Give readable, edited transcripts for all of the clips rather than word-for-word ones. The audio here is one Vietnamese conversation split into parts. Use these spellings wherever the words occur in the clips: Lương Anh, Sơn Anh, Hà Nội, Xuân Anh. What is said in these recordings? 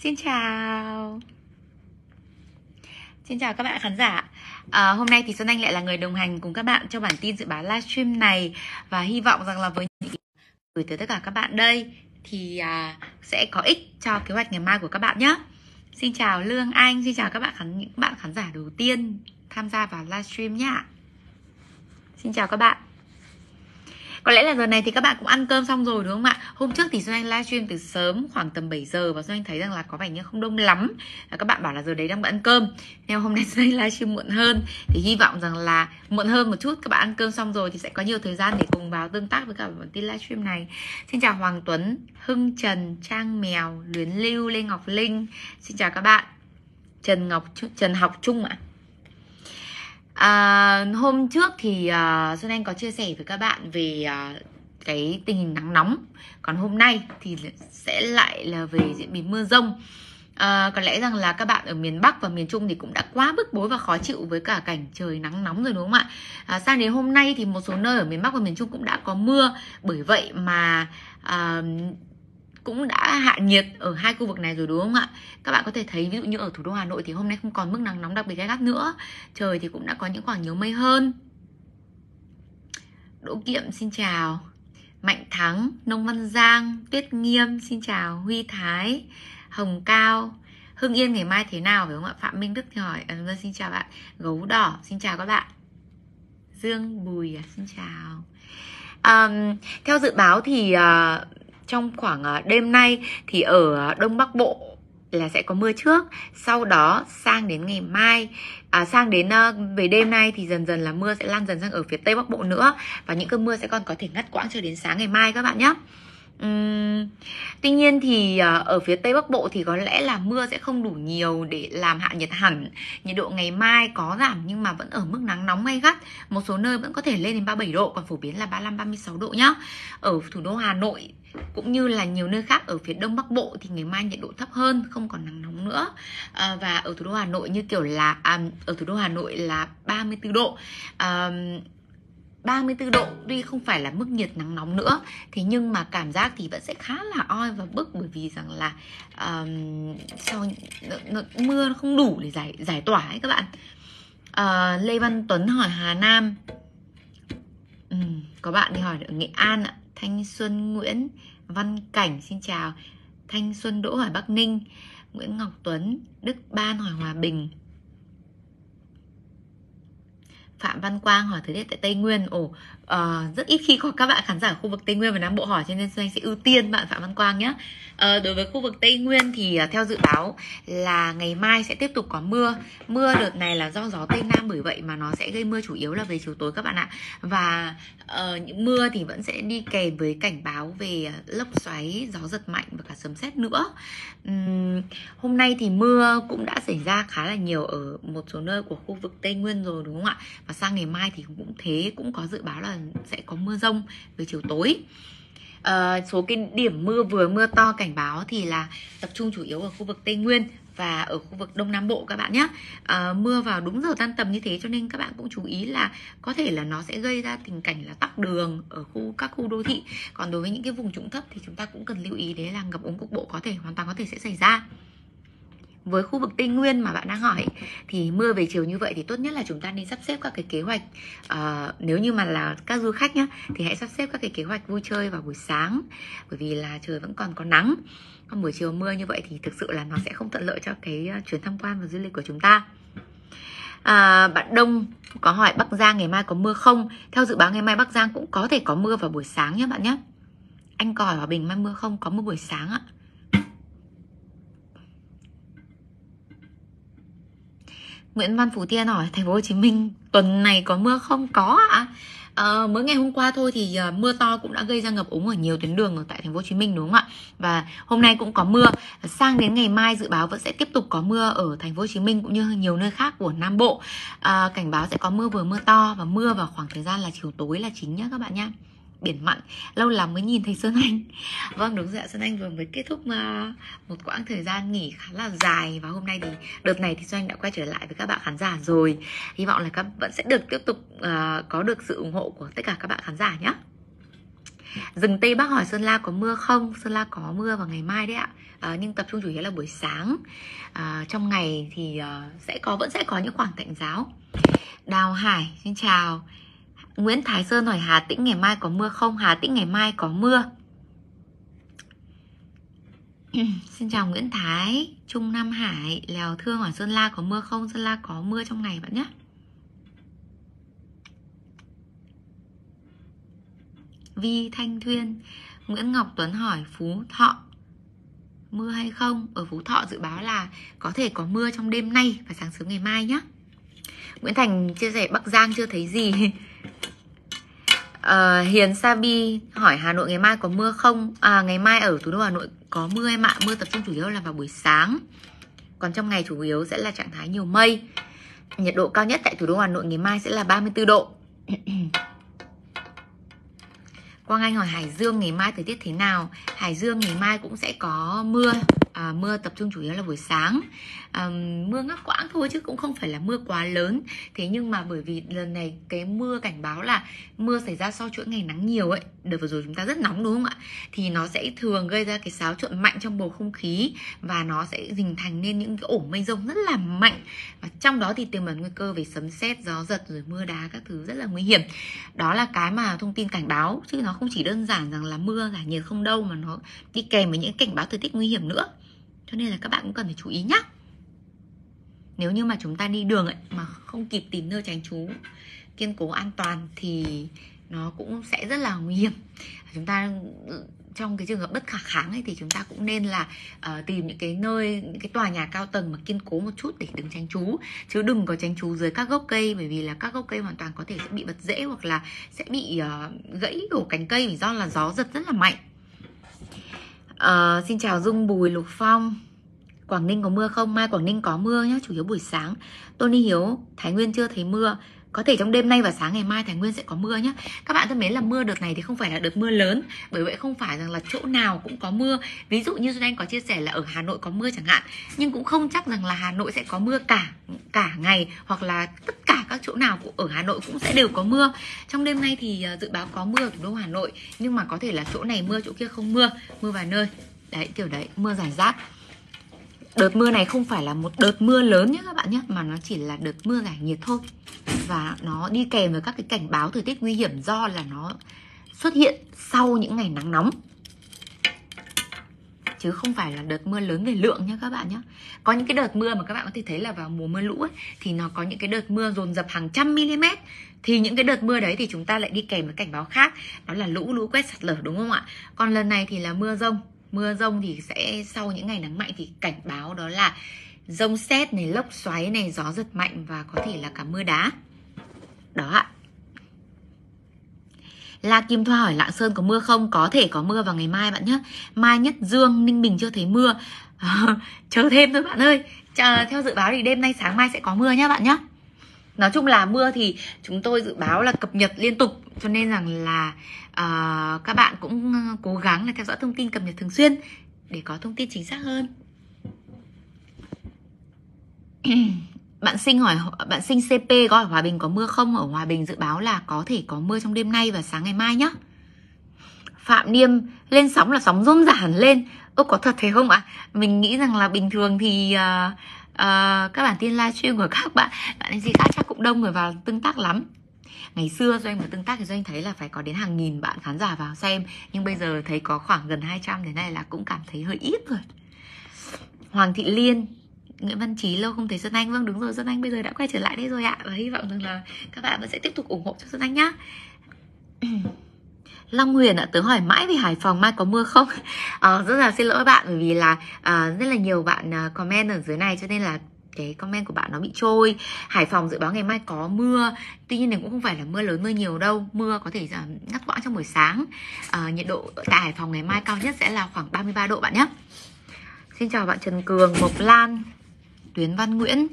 Xin chào các bạn khán giả. Hôm nay thì Xuân Anh lại là người đồng hành cùng các bạn trong bản tin dự báo livestream này, và hy vọng rằng là với những ý gửi tới tất cả các bạn đây thì sẽ có ích cho kế hoạch ngày mai của các bạn nhé. Xin chào Lương Anh, xin chào các bạn những bạn khán giả đầu tiên tham gia vào livestream nhá. Xin chào các bạn. Có lẽ là giờ này thì các bạn cũng ăn cơm xong rồi đúng không ạ? Hôm trước thì Xuân Anh livestream từ sớm khoảng tầm 7 giờ và Xuân Anh thấy rằng là có vẻ như không đông lắm. Các bạn bảo là giờ đấy đang ăn cơm. Nên hôm nay Xuân Anh livestream muộn hơn, thì hy vọng rằng là muộn hơn một chút các bạn ăn cơm xong rồi thì sẽ có nhiều thời gian để cùng vào tương tác với cả bản tin livestream này. Xin chào Hoàng Tuấn, Hưng Trần, Trang Mèo, Luyến Lưu, Lê Ngọc Linh. Xin chào các bạn. Trần Học Trung ạ. Hôm trước thì Xuân Anh có chia sẻ với các bạn về cái tình hình nắng nóng. Còn hôm nay thì sẽ lại là về diễn biến mưa rông. Có lẽ rằng là các bạn ở miền Bắc và miền Trung thì cũng đã quá bức bối và khó chịu với cả cảnh trời nắng nóng rồi đúng không ạ? Sang đến hôm nay thì một số nơi ở miền Bắc và miền Trung cũng đã có mưa. Bởi vậy mà cũng đã hạ nhiệt ở hai khu vực này rồi đúng không ạ? Các bạn có thể thấy ví dụ như ở thủ đô Hà Nội thì hôm nay không còn mức nắng nóng đặc biệt gay gắt nữa. Trời thì cũng đã có những khoảng nhiều mây hơn. Đỗ Kiệm xin chào. Mạnh Thắng, Nông Văn Giang, Tuyết Nghiêm xin chào. Huy Thái, Hồng Cao, Hưng Yên ngày mai thế nào phải không ạ? Phạm Minh Đức thì hỏi. Xin chào bạn. Gấu Đỏ xin chào các bạn. Dương Bùi xin chào. Theo dự báo thì trong khoảng đêm nay thì ở Đông Bắc Bộ là sẽ có mưa trước, sau đó sang đến ngày mai, về đêm nay thì dần dần là mưa sẽ lan dần sang ở phía Tây Bắc Bộ nữa, và những cơn mưa sẽ còn có thể ngắt quãng cho đến sáng ngày mai các bạn nhé. Tuy nhiên thì ở phía Tây Bắc Bộ thì có lẽ là mưa sẽ không đủ nhiều để làm hạ nhiệt hẳn. Nhiệt độ ngày mai có giảm nhưng mà vẫn ở mức nắng nóng gay gắt. Một số nơi vẫn có thể lên đến 37 độ, còn phổ biến là 35-36 độ nhá. Ở thủ đô Hà Nội cũng như là nhiều nơi khác ở phía Đông Bắc Bộ thì ngày mai nhiệt độ thấp hơn, không còn nắng nóng nữa. Và ở thủ đô Hà Nội là 34 độ. 34 độ tuy không phải là mức nhiệt nắng nóng nữa, thế nhưng mà cảm giác thì vẫn sẽ khá là oi và bức, bởi vì rằng là mưa nó không đủ để giải tỏa ấy các bạn. Lê Văn Tuấn hỏi Hà Nam. Có bạn thì hỏi ở Nghệ An ạ. Thanh Xuân Nguyễn Văn Cảnh xin chào. Thanh Xuân Đỗ hỏi Bắc Ninh. Nguyễn Ngọc Tuấn, Đức Ban hỏi Hòa Bình. Phạm Văn Quang hỏi thời tiết tại Tây Nguyên. Rất ít khi có các bạn khán giả khu vực Tây Nguyên và Nam Bộ hỏi, cho nên Xuân Anh sẽ ưu tiên bạn Phạm Văn Quang nhé. Đối với khu vực Tây Nguyên thì theo dự báo là ngày mai sẽ tiếp tục có mưa. Mưa đợt này là do gió Tây Nam, bởi vậy mà nó sẽ gây mưa chủ yếu là về chiều tối các bạn ạ. Và những mưa thì vẫn sẽ đi kèm với cảnh báo về lốc xoáy, gió giật mạnh và cả sấm sét nữa. Hôm nay thì mưa cũng đã xảy ra khá là nhiều ở một số nơi của khu vực Tây Nguyên rồi đúng không ạ? Và sang ngày mai thì cũng thế, cũng có dự báo là sẽ có mưa rông về chiều tối. Số cái điểm mưa vừa mưa to cảnh báo thì là tập trung chủ yếu ở khu vực Tây Nguyên và ở khu vực Đông Nam Bộ các bạn nhé. Mưa vào đúng giờ tan tầm như thế, cho nên các bạn cũng chú ý là có thể là nó sẽ gây ra tình cảnh là tắc đường ở các khu đô thị. Còn đối với những cái vùng trũng thấp thì chúng ta cũng cần lưu ý, đấy là ngập úng cục bộ hoàn toàn có thể sẽ xảy ra. Với khu vực Tây Nguyên mà bạn đang hỏi thì mưa về chiều như vậy thì tốt nhất là chúng ta nên sắp xếp các cái kế hoạch. Nếu như mà là các du khách nhá, thì hãy sắp xếp các cái kế hoạch vui chơi vào buổi sáng, bởi vì là trời vẫn còn có nắng. Còn buổi chiều mưa như vậy thì thực sự là nó sẽ không thuận lợi cho cái chuyến tham quan và du lịch của chúng ta. Bạn Đông có hỏi Bắc Giang ngày mai có mưa không? Theo dự báo ngày mai Bắc Giang cũng có thể có mưa vào buổi sáng nhé bạn nhé. Anh Còi Hòa Bình mai mưa không? Có mưa buổi sáng ạ. Nguyễn Văn Phú Thiên hỏi thành phố Hồ Chí Minh tuần này có mưa không? Có ạ. Mới ngày hôm qua thôi thì mưa to cũng đã gây ra ngập úng ở nhiều tuyến đường ở tại thành phố Hồ Chí Minh đúng không ạ? Và hôm nay cũng có mưa, sang đến ngày mai dự báo vẫn sẽ tiếp tục có mưa ở thành phố Hồ Chí Minh cũng như nhiều nơi khác của Nam Bộ. Cảnh báo sẽ có mưa vừa mưa to và mưa vào khoảng thời gian là chiều tối là chính nhé các bạn nhé. Biển mặn, lâu lắm mới nhìn thấy Sơn Anh. Vâng đúng rồi ạ, Sơn Anh vừa mới kết thúc một quãng thời gian nghỉ khá là dài. Và hôm nay thì đợt này thì Xuân Anh đã quay trở lại với các bạn khán giả rồi. Hy vọng là các bạn sẽ được tiếp tục có được sự ủng hộ của tất cả các bạn khán giả nhé. Rừng Tây Bắc hỏi Sơn La có mưa không? Sơn La có mưa vào ngày mai đấy ạ. Nhưng tập trung chủ yếu là buổi sáng. Trong ngày thì vẫn sẽ có những khoảng tạnh giáo. Đào Hải, xin chào. Nguyễn Thái Sơn hỏi Hà Tĩnh ngày mai có mưa không? Hà Tĩnh ngày mai có mưa. Xin chào Nguyễn Thái. Trung Nam Hải, Lèo Thương hỏi Sơn La có mưa không? Sơn La có mưa trong ngày bạn nhé. Vi Thanh Thuyên, Nguyễn Ngọc Tuấn hỏi Phú Thọ mưa hay không? Ở Phú Thọ dự báo là có thể có mưa trong đêm nay và sáng sớm ngày mai nhé. Nguyễn Thành chia sẻ Bắc Giang chưa thấy gì. Hiền Sabi hỏi Hà Nội ngày mai có mưa không? Ngày mai ở thủ đô Hà Nội có mưa em ạ. Mưa tập trung chủ yếu là vào buổi sáng. Còn trong ngày chủ yếu sẽ là trạng thái nhiều mây. Nhiệt độ cao nhất tại thủ đô Hà Nội ngày mai sẽ là 34 độ. Quang Anh hỏi Hải Dương ngày mai thời tiết thế nào? Hải Dương ngày mai cũng sẽ có mưa. Mưa tập trung chủ yếu là buổi sáng. Mưa ngắt quãng thôi chứ cũng không phải là mưa quá lớn. Thế nhưng mà bởi vì lần này cái mưa cảnh báo là mưa xảy ra sau chuỗi ngày nắng nhiều ấy. Đợt vừa rồi chúng ta rất nóng đúng không ạ? Thì nó sẽ thường gây ra cái xáo trộn mạnh trong bầu không khí. Và nó sẽ hình thành nên những cái ổ mây rông rất là mạnh. Và trong đó thì tiềm ẩn nguy cơ về sấm sét, gió giật, rồi mưa đá các thứ rất là nguy hiểm. Đó là cái mà thông tin cảnh báo. Chứ nó không chỉ đơn giản rằng là mưa là nhiệt không đâu, mà nó đi kèm với những cảnh báo thời tiết nguy hiểm nữa. Cho nên là các bạn cũng cần phải chú ý nhé. Nếu như mà chúng ta đi đường ấy, mà không kịp tìm nơi tránh trú kiên cố an toàn thì nó cũng sẽ rất là nguy hiểm. Chúng ta trong cái trường hợp bất khả kháng ấy, thì chúng ta cũng nên là tìm những cái nơi, những cái tòa nhà cao tầng mà kiên cố một chút để đừng tránh trú. Chứ đừng có tránh trú dưới các gốc cây, bởi vì là các gốc cây hoàn toàn có thể sẽ bị bật rễ hoặc là sẽ bị gãy đổ cành cây vì do là gió giật rất là mạnh. Xin chào Dung Bùi, Lục Phong. Quảng Ninh có mưa không? Mai Quảng Ninh có mưa nhé, chủ yếu buổi sáng. Tony Hiếu, Thái Nguyên chưa thấy mưa. Có thể trong đêm nay và sáng ngày mai Thái Nguyên sẽ có mưa nhé. Các bạn thân mến, là mưa đợt này thì không phải là đợt mưa lớn. Bởi vậy không phải rằng là chỗ nào cũng có mưa. Ví dụ như Xuân Anh có chia sẻ là ở Hà Nội có mưa chẳng hạn. Nhưng cũng không chắc rằng là Hà Nội sẽ có mưa cả ngày. Hoặc là tất cả các chỗ nào cũng ở Hà Nội cũng sẽ đều có mưa. Trong đêm nay thì dự báo có mưa ở thủ đô Hà Nội. Nhưng mà có thể là chỗ này mưa, chỗ kia không mưa. Mưa vài nơi. Đấy, kiểu đấy, mưa rải rác. Đợt mưa này không phải là một đợt mưa lớn nhé các bạn nhé, mà nó chỉ là đợt mưa giải nhiệt thôi. Và nó đi kèm với các cái cảnh báo thời tiết nguy hiểm do là nó xuất hiện sau những ngày nắng nóng. Chứ không phải là đợt mưa lớn về lượng nhé các bạn nhé. Có những cái đợt mưa mà các bạn có thể thấy là vào mùa mưa lũ ấy, thì nó có những cái đợt mưa dồn dập hàng trăm mm. Thì những cái đợt mưa đấy thì chúng ta lại đi kèm với cảnh báo khác. Đó là lũ quét sạt lở đúng không ạ? Còn lần này thì là mưa rông. Mưa rông thì sẽ sau những ngày nắng mạnh thì cảnh báo đó là rông sét này, lốc xoáy này, gió giật mạnh và có thể là cả mưa đá. Đó ạ. La Kim Thoa hỏi Lạng Sơn có mưa không? Có thể có mưa vào ngày mai bạn nhé. Mai Nhất Dương, Ninh Bình chưa thấy mưa. Chờ thêm thôi bạn ơi. Theo dự báo thì đêm nay sáng mai sẽ có mưa nhé bạn nhé. Nói chung là mưa thì chúng tôi dự báo là cập nhật liên tục. Cho nên rằng là các bạn cũng cố gắng là theo dõi thông tin cập nhật thường xuyên để có thông tin chính xác hơn. Bạn Sinh CP có hỏi Hòa Bình có mưa không? Ở Hòa Bình dự báo là có thể có mưa trong đêm nay và sáng ngày mai nhé. Phạm Niêm, lên sóng là sóng rôm rả hẳn lên. Ô, có thật thế không ạ? Mình nghĩ rằng là bình thường thì các bản tin livestream của các bạn ấy gì khác chắc cũng đông người vào tương tác lắm. Ngày xưa Doanh vào tương tác thì Doanh thấy là phải có đến hàng nghìn bạn khán giả vào xem. Nhưng bây giờ thấy có khoảng gần 200 thế này là cũng cảm thấy hơi ít rồi. Hoàng Thị Liên, Nguyễn Văn Chí, lâu không thấy Xuân Anh. Vâng đúng rồi, Xuân Anh bây giờ đã quay trở lại đây rồi ạ. Và hy vọng rằng là các bạn vẫn sẽ tiếp tục ủng hộ cho Xuân Anh nhá. Long Huyền ạ, tớ hỏi mãi về Hải Phòng mai có mưa không? Rất là xin lỗi bạn, bởi vì là rất là nhiều bạn comment ở dưới này cho nên là cái comment của bạn nó bị trôi. Hải Phòng dự báo ngày mai có mưa. Tuy nhiên này cũng không phải là mưa lớn mưa nhiều đâu. Mưa có thể ngắt quãng trong buổi sáng. Nhiệt độ tại Hải Phòng ngày mai cao nhất sẽ là khoảng 33 độ bạn nhé. Xin chào bạn Trần Cường, Mộc Lan, Tuyến Văn Nguyễn.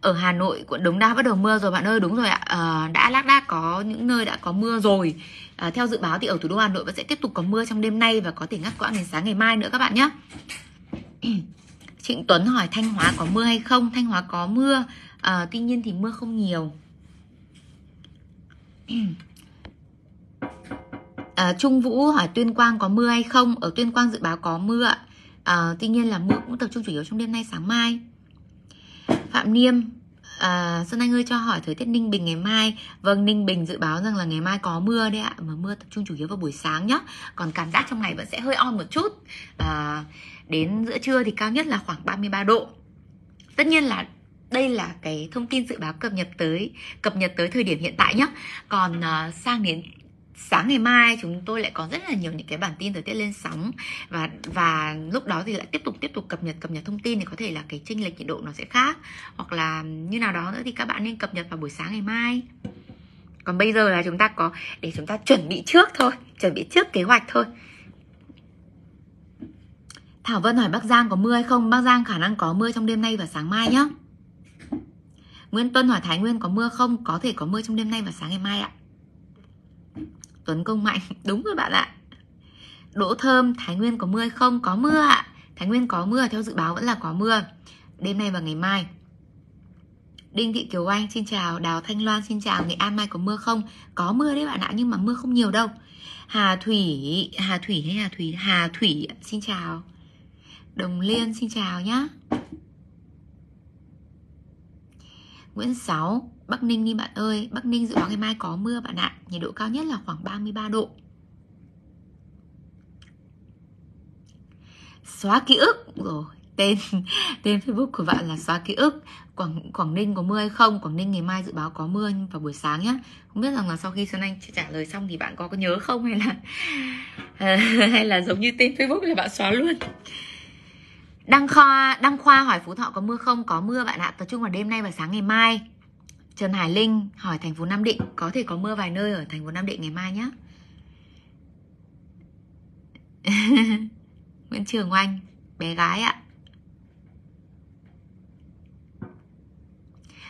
Ở Hà Nội, quận Đống Đa bắt đầu mưa rồi bạn ơi, đúng rồi ạ. Đã lác đác có những nơi đã có mưa rồi. Theo dự báo thì ở thủ đô Hà Nội vẫn sẽ tiếp tục có mưa trong đêm nay và có thể ngắt quãng đến sáng ngày mai nữa các bạn nhé. Trịnh Tuấn hỏi Thanh Hóa có mưa hay không? Thanh Hóa có mưa, tuy nhiên thì mưa không nhiều. Trung Vũ hỏi Tuyên Quang có mưa hay không? Ở Tuyên Quang dự báo có mưa ạ. Tuy nhiên là mưa cũng tập trung chủ yếu trong đêm nay sáng mai. Phạm Niêm, Xuân Anh ơi cho hỏi thời tiết Ninh Bình ngày mai. Vâng, Ninh Bình dự báo rằng là ngày mai có mưa đấy ạ. Mà mưa tập trung chủ yếu vào buổi sáng nhá. Còn cảm giác trong ngày vẫn sẽ hơi on một chút. Đến giữa trưa thì cao nhất là khoảng 33 độ. Tất nhiên là đây là cái thông tin dự báo cập nhật tới thời điểm hiện tại nhé. Còn sang đến sáng ngày mai chúng tôi lại có rất là nhiều những cái bản tin thời tiết lên sóng, và lúc đó thì lại tiếp tục cập nhật thông tin, thì có thể là cái chênh lệch nhiệt độ nó sẽ khác hoặc là như nào đó nữa, thì các bạn nên cập nhật vào buổi sáng ngày mai. Còn bây giờ là chúng ta có để chúng ta chuẩn bị trước thôi, chuẩn bị trước kế hoạch thôi. Thảo Vân hỏi Bắc Giang có mưa hay không? Bắc Giang khả năng có mưa trong đêm nay và sáng mai nhé. Nguyễn Tuân hỏi Thái Nguyên có mưa không? Có thể có mưa trong đêm nay và sáng ngày mai ạ. Tuấn Công Mạnh, đúng rồi bạn ạ. Đỗ Thơm, Thái Nguyên có mưa hay không? Có mưa ạ. Thái Nguyên có mưa, theo dự báo vẫn là có mưa đêm nay và ngày mai. Đinh Thị Kiều Anh, xin chào. Đào Thanh Loan, xin chào. Nghệ An mai có mưa không? Có mưa đấy bạn ạ, nhưng mà mưa không nhiều đâu. Hà Thủy, xin chào. Đồng Liên, xin chào nhá. Nguyễn Sáu, Bắc Ninh đi bạn ơi. Bắc Ninh dự báo ngày mai có mưa bạn ạ. Nhiệt độ cao nhất là khoảng 33 độ. Xóa ký ức. Rồi, tên Facebook của bạn là Xóa ký ức. Quảng Ninh có mưa hay không? Quảng Ninh ngày mai dự báo có mưa vào buổi sáng nhé. Không biết rằng là sau khi Xuân Anh trả lời xong thì bạn có nhớ không, hay là giống như tên Facebook là bạn xóa luôn. Đăng Khoa hỏi Phú Thọ có mưa không? Có mưa bạn ạ, tập trung vào đêm nay và sáng ngày mai. Trần Hải Linh hỏi thành phố Nam Định, có thể có mưa vài nơi ở thành phố Nam Định ngày mai nhé. Nguyễn Trường Oanh, bé gái ạ.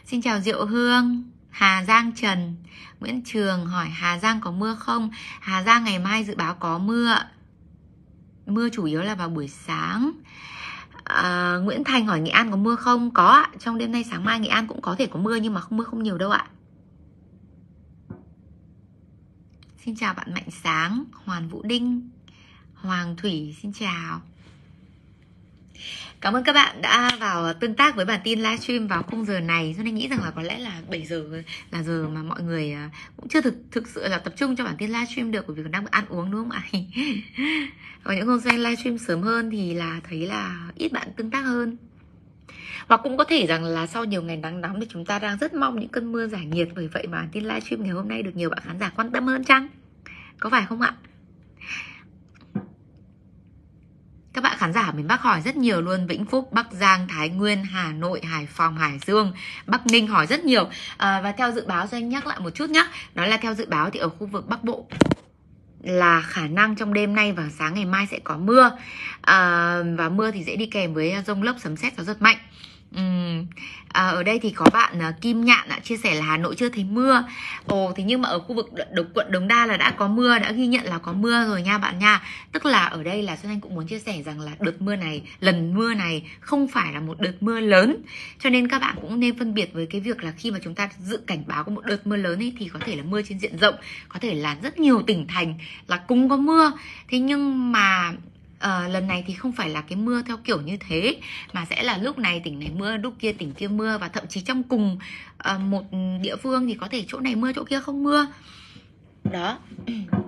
Xin chào Diệu Hương. Hà Giang Trần, Nguyễn Trường hỏi Hà Giang có mưa không? Hà Giang ngày mai dự báo có mưa. Mưa chủ yếu là vào buổi sáng. Nguyễn Thành hỏi Nghệ An có mưa không? Có ạ, trong đêm nay sáng mai Nghệ An cũng có thể có mưa, nhưng mà mưa không nhiều đâu ạ. Xin chào bạn Mạnh Sáng, Hoàn Vũ Đinh, Hoàng Thủy, xin chào. Cảm ơn các bạn đã vào tương tác với bản tin livestream vào khung giờ này. Xuân Anh nghĩ rằng là có lẽ là 7 giờ là giờ mà mọi người cũng chưa thực sự là tập trung cho bản tin livestream được, bởi vì còn đang ăn uống, đúng không ạ? Và những hôm nay livestream sớm hơn thì là thấy là ít bạn tương tác hơn. Hoặc cũng có thể rằng là sau nhiều ngày nắng nóng thì chúng ta đang rất mong những cơn mưa giải nhiệt, bởi vậy mà bản tin livestream ngày hôm nay được nhiều bạn khán giả quan tâm hơn chăng? Có phải không ạ? Các bạn khán giả ở miền Bắc hỏi rất nhiều luôn. Vĩnh Phúc, Bắc Giang, Thái Nguyên, Hà Nội, Hải Phòng, Hải Dương, Bắc Ninh hỏi rất nhiều. Và theo dự báo, Xuân Anh nhắc lại một chút nhé. Đó là theo dự báo thì ở khu vực Bắc Bộ là khả năng trong đêm nay và sáng ngày mai sẽ có mưa. Và mưa thì dễ đi kèm với rông lốc, sấm sét, gió giật mạnh. Ở đây thì có bạn Kim Nhạn chia sẻ là Hà Nội chưa thấy mưa. Thì nhưng mà ở khu vực quận Đống Đa là đã có mưa, đã ghi nhận là có mưa rồi nha bạn nha. Tức là ở đây là Xuân Anh cũng muốn chia sẻ rằng là đợt mưa này, lần mưa này không phải là một đợt mưa lớn. Cho nên các bạn cũng nên phân biệt với cái việc là khi mà chúng ta dự cảnh báo có một đợt mưa lớn ấy, thì có thể là mưa trên diện rộng, có thể là rất nhiều tỉnh thành là cũng có mưa. Thế nhưng mà lần này thì không phải là cái mưa theo kiểu như thế, mà sẽ là lúc này tỉnh này mưa, lúc kia tỉnh kia mưa, và thậm chí trong cùng một địa phương thì có thể chỗ này mưa chỗ kia không mưa. Đó.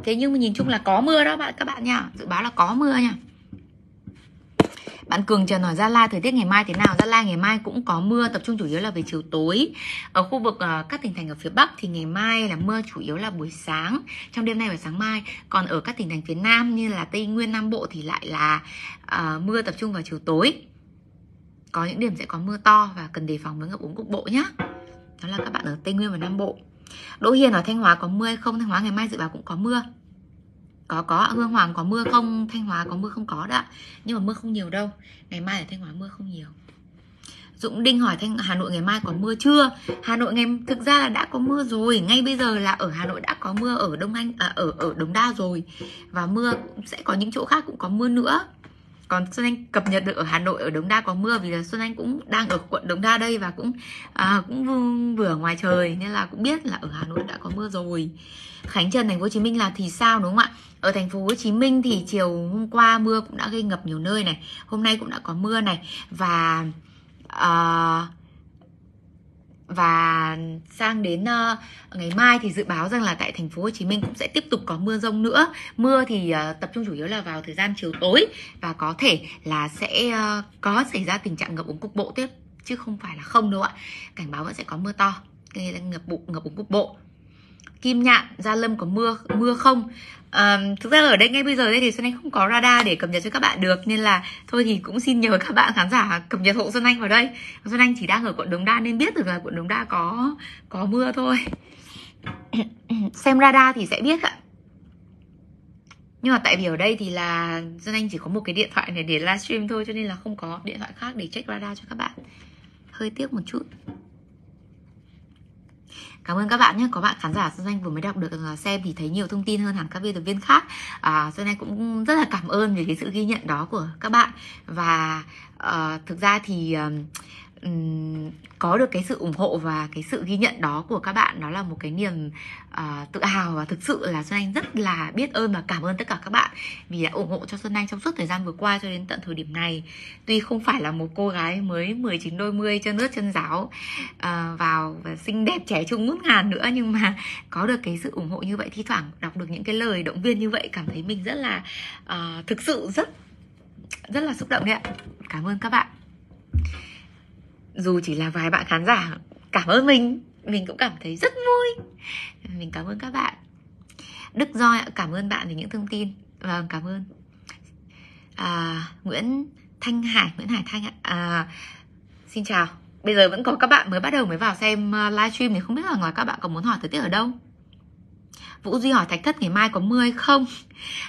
Thế nhưng mà nhìn chung là có mưa đó các bạn nha, dự báo là có mưa nha. Bạn Cường Trần hỏi Gia Lai thời tiết ngày mai thế nào? Gia Lai ngày mai cũng có mưa, tập trung chủ yếu là về chiều tối. Ở khu vực các tỉnh thành ở phía Bắc thì ngày mai là mưa chủ yếu là buổi sáng, trong đêm nay và sáng mai. Còn ở các tỉnh thành phía Nam như là Tây Nguyên, Nam Bộ thì lại là mưa tập trung vào chiều tối. Có những điểm sẽ có mưa to và cần đề phòng với ngập úng cục bộ nhé. Đó là các bạn ở Tây Nguyên và Nam Bộ. Đỗ Hiền ở Thanh Hóa có mưa hay không? Thanh Hóa ngày mai dự báo cũng có mưa. Có. Hương Hoàng có mưa không? Thanh Hóa có mưa không có đó. Nhưng mà mưa không nhiều đâu. Ngày mai ở Thanh Hóa mưa không nhiều. Dũng Đinh hỏi Hà Nội ngày mai có mưa chưa? Hà Nội ngày thực ra là đã có mưa rồi. Ngay bây giờ là ở Hà Nội đã có mưa ở Đống Đa rồi. Và mưa sẽ có những chỗ khác cũng có mưa nữa. Còn Xuân Anh cập nhật được ở Hà Nội, ở Đống Đa có mưa, vì là Xuân Anh cũng đang ở quận Đống Đa đây, và cũng vừa ngoài trời nên là cũng biết là ở Hà Nội đã có mưa rồi. Khánh Trần, thành phố Hồ Chí Minh là thì sao, đúng không ạ? Ở thành phố Hồ Chí Minh thì chiều hôm qua mưa cũng đã gây ngập nhiều nơi này, hôm nay cũng đã có mưa này, và sang đến ngày mai thì dự báo rằng là tại thành phố Hồ Chí Minh cũng sẽ tiếp tục có mưa dông nữa. Mưa thì tập trung chủ yếu là vào thời gian chiều tối, và có thể là sẽ có xảy ra tình trạng ngập úng cục bộ tiếp, chứ không phải là không đâu ạ. Cảnh báo vẫn sẽ có mưa to, gây ra ngập úng cục bộ. Kim Nhạn, Gia Lâm có mưa không? Thực ra ở đây ngay bây giờ đây thì Xuân Anh không có radar để cập nhật cho các bạn được, nên là thôi thì cũng xin nhờ các bạn khán giả cập nhật hộ Xuân Anh vào đây. Xuân Anh chỉ đang ở quận Đống Đa nên biết được là quận Đống Đa có mưa thôi. Xem radar thì sẽ biết ạ. Nhưng mà tại vì ở đây thì là Xuân Anh chỉ có một cái điện thoại này để livestream thôi, cho nên là không có điện thoại khác để check radar cho các bạn. Hơi tiếc một chút. Cảm ơn các bạn nhé, có bạn khán giả Xuân Anh vừa mới đọc được xem thì thấy nhiều thông tin hơn hẳn các biên tập viên khác. Xuân Anh cũng rất là cảm ơn về cái sự ghi nhận đó của các bạn. Và thực ra thì có được cái sự ủng hộ và cái sự ghi nhận đó của các bạn, đó là một cái niềm tự hào, và thực sự là Xuân Anh rất là biết ơn và cảm ơn tất cả các bạn vì đã ủng hộ cho Xuân Anh trong suốt thời gian vừa qua cho đến tận thời điểm này. Tuy không phải là một cô gái mới 19 đôi mươi chân ướt chân ráo vào và xinh đẹp trẻ trung ngút ngàn nữa, nhưng mà có được cái sự ủng hộ như vậy, thi thoảng đọc được những cái lời động viên như vậy, cảm thấy mình rất là thực sự rất là xúc động đấy ạ. Cảm ơn các bạn. Dù chỉ là vài bạn khán giả cảm ơn mình cũng cảm thấy rất vui. Mình cảm ơn các bạn. Đức Doi ạ, cảm ơn bạn về những thông tin. Vâng, cảm ơn. Nguyễn Hải Thanh ạ. Xin chào. Bây giờ vẫn có các bạn mới bắt đầu mới vào xem livestream, thì không biết là ngoài các bạn có muốn hỏi thời tiết ở đâu. Vũ Duy hỏi Thạch Thất ngày mai có mưa hay không?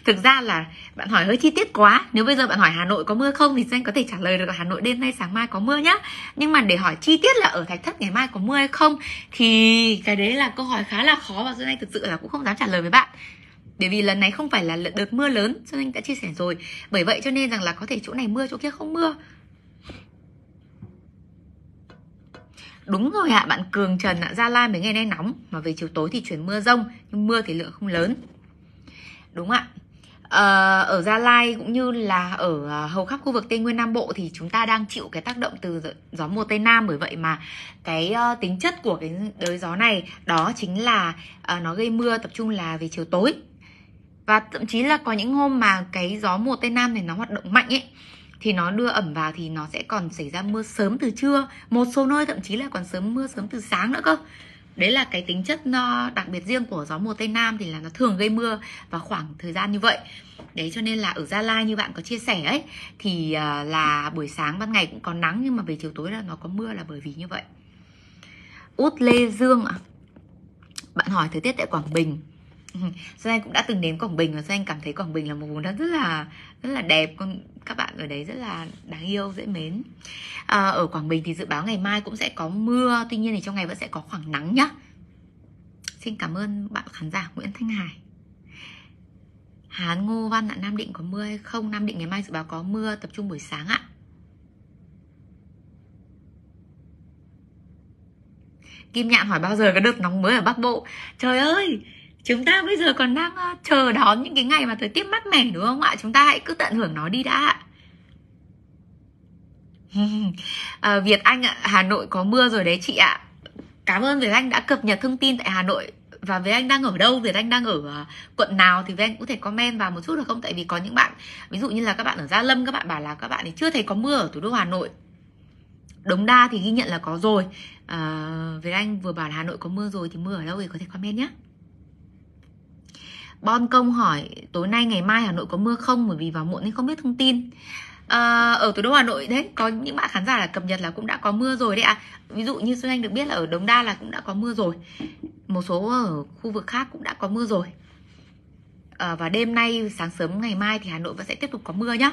Thực ra là bạn hỏi hơi chi tiết quá. Nếu bây giờ bạn hỏi Hà Nội có mưa không thì Xuân Anh có thể trả lời được là Hà Nội đêm nay sáng mai có mưa nhá. Nhưng mà để hỏi chi tiết là ở Thạch Thất ngày mai có mưa hay không thì cái đấy là câu hỏi khá là khó, và Xuân Anh thực sự là cũng không dám trả lời với bạn. Bởi vì lần này không phải là đợt mưa lớn, Xuân Anh đã chia sẻ rồi. Bởi vậy cho nên rằng là có thể chỗ này mưa, chỗ kia không mưa. Đúng rồi ạ, bạn Cường Trần ạ, Gia Lai mấy ngày nay nóng, mà về chiều tối thì chuyển mưa rông, nhưng mưa thì lượng không lớn. Đúng ạ. Ở Gia Lai cũng như là ở hầu khắp khu vực Tây Nguyên Nam Bộ thì chúng ta đang chịu cái tác động từ gió mùa Tây Nam. Bởi vậy mà cái tính chất của cái đới gió này đó chính là nó gây mưa tập trung là về chiều tối. Và thậm chí là có những hôm mà cái gió mùa Tây Nam này nó hoạt động mạnh ấy, thì nó đưa ẩm vào thì nó sẽ còn xảy ra mưa sớm từ trưa. Một số nơi thậm chí là còn mưa sớm từ sáng nữa cơ. Đấy là cái tính chất đặc biệt riêng của gió mùa Tây Nam, thì là nó thường gây mưa vào khoảng thời gian như vậy. Đấy cho nên là ở Gia Lai như bạn có chia sẻ ấy, thì là buổi sáng ban ngày cũng có nắng, nhưng mà về chiều tối là nó có mưa, là bởi vì như vậy. Út Lê Dương ạ, bạn hỏi thời tiết tại Quảng Bình. Xuân Anh cũng đã từng đến Quảng Bình và Xuân Anh cảm thấy Quảng Bình là một vùng đất rất là đẹp, các bạn ở đấy rất là đáng yêu, dễ mến. Ở Quảng Bình thì dự báo ngày mai cũng sẽ có mưa, tuy nhiên thì trong ngày vẫn sẽ có khoảng nắng nhá. Xin cảm ơn bạn khán giả Nguyễn Thanh Hải. Hán Ngô Văn ạ, Nam Định có mưa hay không? Nam Định ngày mai dự báo có mưa tập trung buổi sáng ạ. Kim Nhạn hỏi bao giờ cái đợt nóng mới ở Bắc Bộ. Trời ơi, chúng ta bây giờ còn đang chờ đón những cái ngày mà thời tiết mát mẻ đúng không ạ? Chúng ta hãy cứ tận hưởng nó đi đã ạ. Việt Anh ạ, Hà Nội có mưa rồi đấy chị ạ. Cảm ơn Việt Anh đã cập nhật thông tin tại Hà Nội. Và Việt Anh đang ở đâu, Việt Anh đang ở quận nào thì Việt Anh cũng thể comment vào một chút được không? Tại vì có những bạn, ví dụ như là các bạn ở Gia Lâm, các bạn bảo là các bạn ấy chưa thấy có mưa ở thủ đô Hà Nội. Đống Đa thì ghi nhận là có rồi. Việt Anh vừa bảo là Hà Nội có mưa rồi thì mưa ở đâu thì có thể comment nhé. Bon Công hỏi tối nay ngày mai Hà Nội có mưa không, bởi vì vào muộn nên không biết thông tin. Ở thủ đô Hà Nội đấy, có những bạn khán giả là cập nhật là cũng đã có mưa rồi đấy ạ. Ví dụ như Xuân Anh được biết là ở Đống Đa là cũng đã có mưa rồi, một số ở khu vực khác cũng đã có mưa rồi. Và đêm nay sáng sớm ngày mai thì Hà Nội vẫn sẽ tiếp tục có mưa nhá.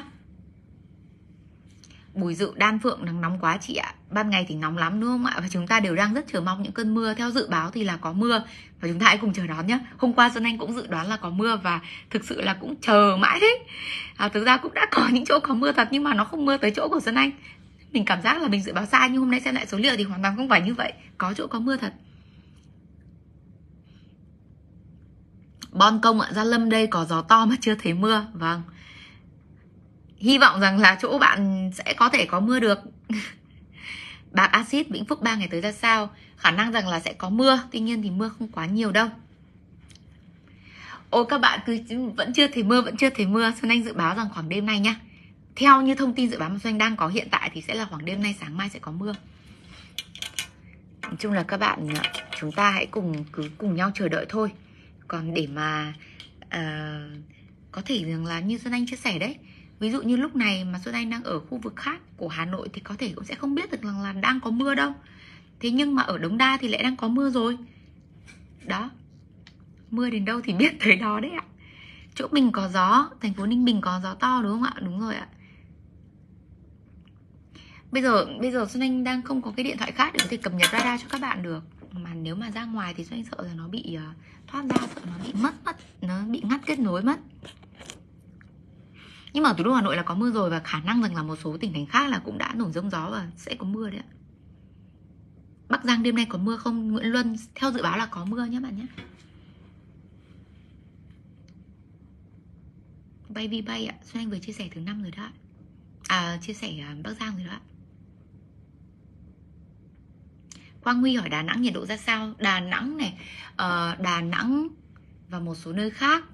Bùi Dự, Đan Phượng, nắng nóng quá chị ạ. Ban ngày thì nóng lắm đúng không ạ? Và chúng ta đều đang rất chờ mong những cơn mưa. Theo dự báo thì là có mưa, và chúng ta hãy cùng chờ đón nhé. Hôm qua Xuân Anh cũng dự đoán là có mưa, và thực sự là cũng chờ mãi đấy. Thực ra cũng đã có những chỗ có mưa thật, nhưng mà nó không mưa tới chỗ của Xuân Anh. Mình cảm giác là mình dự báo sai, nhưng hôm nay xem lại số liệu thì hoàn toàn không phải như vậy. Có chỗ có mưa thật. Bon Công ạ, Gia Lâm đây có gió to mà chưa thấy mưa. Vâng, hy vọng rằng là chỗ bạn sẽ có thể có mưa được. Bạc Acid, Vĩnh Phúc 3 ngày tới ra sao? Khả năng rằng là sẽ có mưa, tuy nhiên thì mưa không quá nhiều đâu. Ôi các bạn cứ vẫn chưa thấy mưa. Xuân Anh dự báo rằng khoảng đêm nay nhá, theo như thông tin dự báo mà Xuân Anh đang có hiện tại thì sẽ là khoảng đêm nay sáng mai sẽ có mưa. Nói chung là các bạn, chúng ta hãy cùng nhau chờ đợi thôi. Còn để mà có thể rằng là như Xuân Anh chia sẻ đấy, ví dụ như lúc này mà Xuân Anh đang ở khu vực khác của Hà Nội thì có thể cũng sẽ không biết được rằng là đang có mưa đâu. Thế nhưng mà ở Đống Đa thì lại đang có mưa rồi. Đó, mưa đến đâu thì biết tới đó đấy ạ. Chỗ mình có gió, thành phố Ninh Bình có gió to đúng không ạ? Đúng rồi ạ. Bây giờ Xuân Anh đang không có cái điện thoại khác để có thể cập nhật radar cho các bạn được. Mà nếu mà ra ngoài thì Xuân Anh sợ là nó bị thoát ra, sợ nó bị mất, nó bị ngắt kết nối mất. Nhưng mà ở thủ đô Hà Nội là có mưa rồi, và khả năng rằng là một số tỉnh thành khác là cũng đã nổi giông gió và sẽ có mưa đấy ạ. Bắc Giang đêm nay có mưa không Nguyễn Luân? Theo dự báo là có mưa nhé bạn nhé. Baby Bay ạ, Xuân Anh vừa chia sẻ thứ 5 rồi đó. À, chia sẻ Bắc Giang rồi đó. Quang Huy hỏi Đà Nẵng nhiệt độ ra sao? Đà Nẵng này, Đà Nẵng và một số nơi khác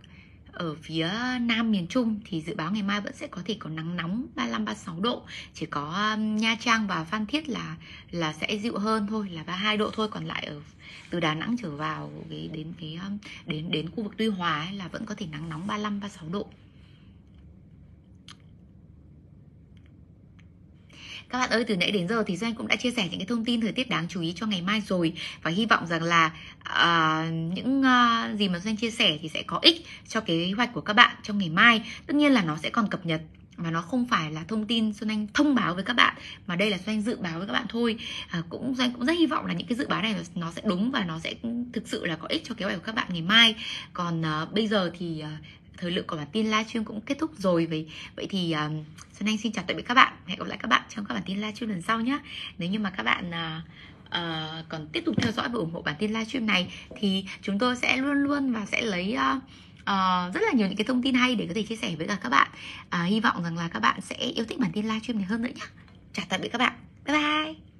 ở phía Nam miền Trung thì dự báo ngày mai vẫn sẽ có thể có nắng nóng 35-36 độ. Chỉ có Nha Trang và Phan Thiết là sẽ dịu hơn thôi, là 32 độ thôi. Còn lại ở từ Đà Nẵng trở vào đến khu vực Tuy Hòa ấy, là vẫn có thể nắng nóng 35-36 độ. Các bạn ơi, từ nãy đến giờ thì Xuân Anh cũng đã chia sẻ những cái thông tin thời tiết đáng chú ý cho ngày mai rồi. Và hy vọng rằng là những gì mà Xuân Anh chia sẻ thì sẽ có ích cho kế hoạch của các bạn trong ngày mai. Tất nhiên là nó sẽ còn cập nhật, mà nó không phải là thông tin Xuân Anh thông báo với các bạn, mà đây là Xuân Anh dự báo với các bạn thôi. Xuân Anh cũng rất hy vọng là những cái dự báo này nó sẽ đúng và nó sẽ thực sự là có ích cho kế hoạch của các bạn ngày mai. Còn bây giờ thì thời lượng của bản tin livestream cũng kết thúc rồi. Vậy thì Xuân Anh xin chào tạm biệt các bạn. Hẹn gặp lại các bạn trong các bản tin livestream lần sau nhé. Nếu như mà các bạn còn tiếp tục theo dõi và ủng hộ bản tin livestream này thì chúng tôi sẽ luôn luôn và sẽ lấy rất là nhiều những cái thông tin hay để có thể chia sẻ với cả các bạn. Hy vọng rằng là các bạn sẽ yêu thích bản tin livestream này hơn nữa nhé. Chào tạm biệt các bạn. Bye bye.